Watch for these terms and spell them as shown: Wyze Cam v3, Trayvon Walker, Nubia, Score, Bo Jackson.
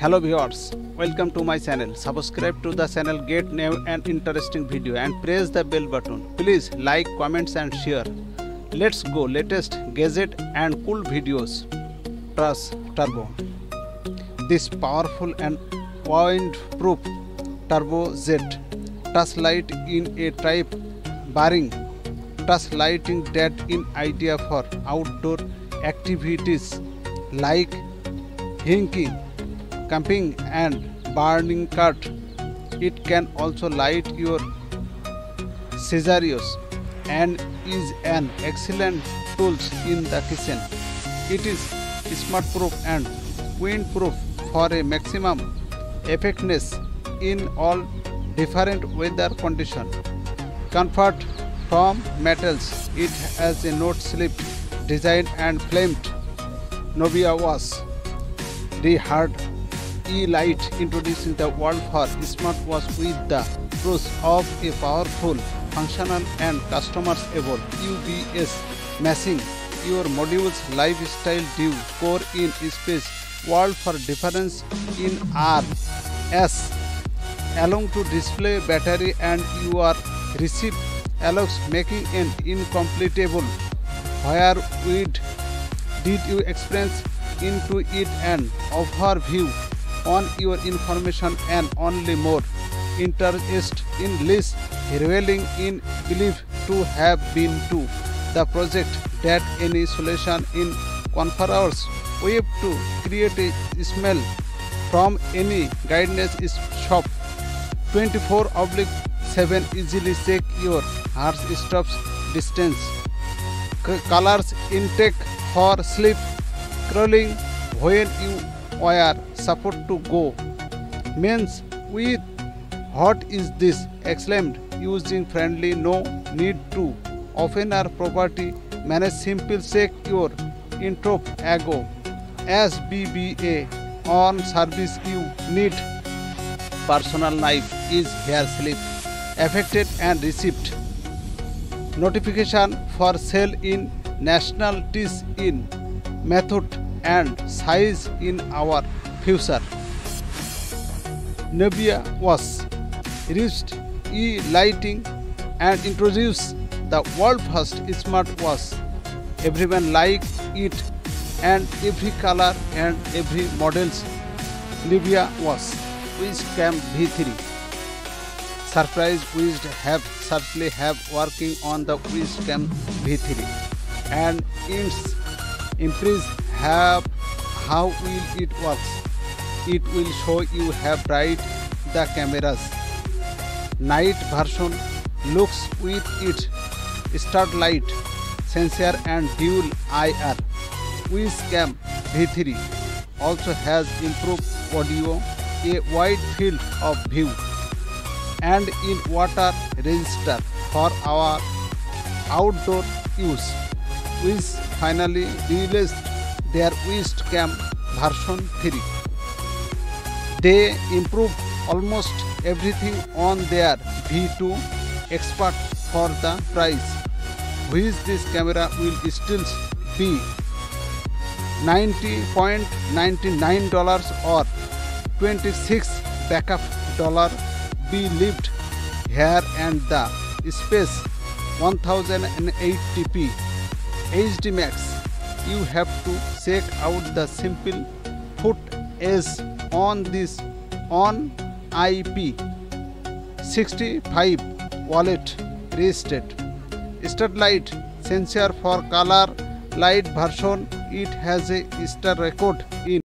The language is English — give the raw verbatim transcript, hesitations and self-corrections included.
Hello viewers, welcome to my channel. Subscribe to the channel, get new and interesting video and press the bell button. Please like, comments and share. Let's go latest gadget and cool videos. Truss Turbo. This powerful and wind-proof turbo jet truss light in a type bearing. Truss lighting that in idea for outdoor activities like hiking, camping and burning cart. It can also light your scenarios and is an excellent tool in the kitchen. It is smart proof and wind proof for a maximum effectiveness in all different weather conditions. Comfort from metals. It has a no slip design and claimed Nubia was the hard E-Light, introducing the world for smartwatch with the promise of a powerful, functional and customizable U B S, matching your modules lifestyle due core in space world for difference in R S, along to display battery and your receipt allows making an incompletable. Where with did you experience into it and overview on your information and only more interest in list revealing in belief to have been to the project that any solution in conference web to create a smell from any guidance shop twenty-four oblique seven. Easily check your heart stops distance, colors intake for sleep crawling when you wire support to go. Means with what is this exclaimed using friendly, no need to often our property manage simple check your intro ago as B B A on service you need. Personal knife is hair slip affected and received notification for sale in nationalities in method and size in our future. Nubia was reached e-lighting and introduced the world first smartwatch. Everyone liked it and every color and every models. Nubia was Wyze Cam v three. Surprise Wyze have certainly have working on the Wyze Cam v three and its impress have how will it works. It will show you have bright the cameras. Night version looks with its starlight sensor and dual I R. Wyze Cam v three also has improved audio, a wide field of view, and in water resistor for our outdoor use. Wyze finally released their Wyze Cam version three. They improved almost everything on their V two expert for the price, which this camera will still be ninety ninety-nine dollars or twenty-six backup dollar be lived here and the space ten eighty p H D Max. You have to check out the simple footage on this on I P sixty-five wallet rested starlight sensor for color light version. It has a star record in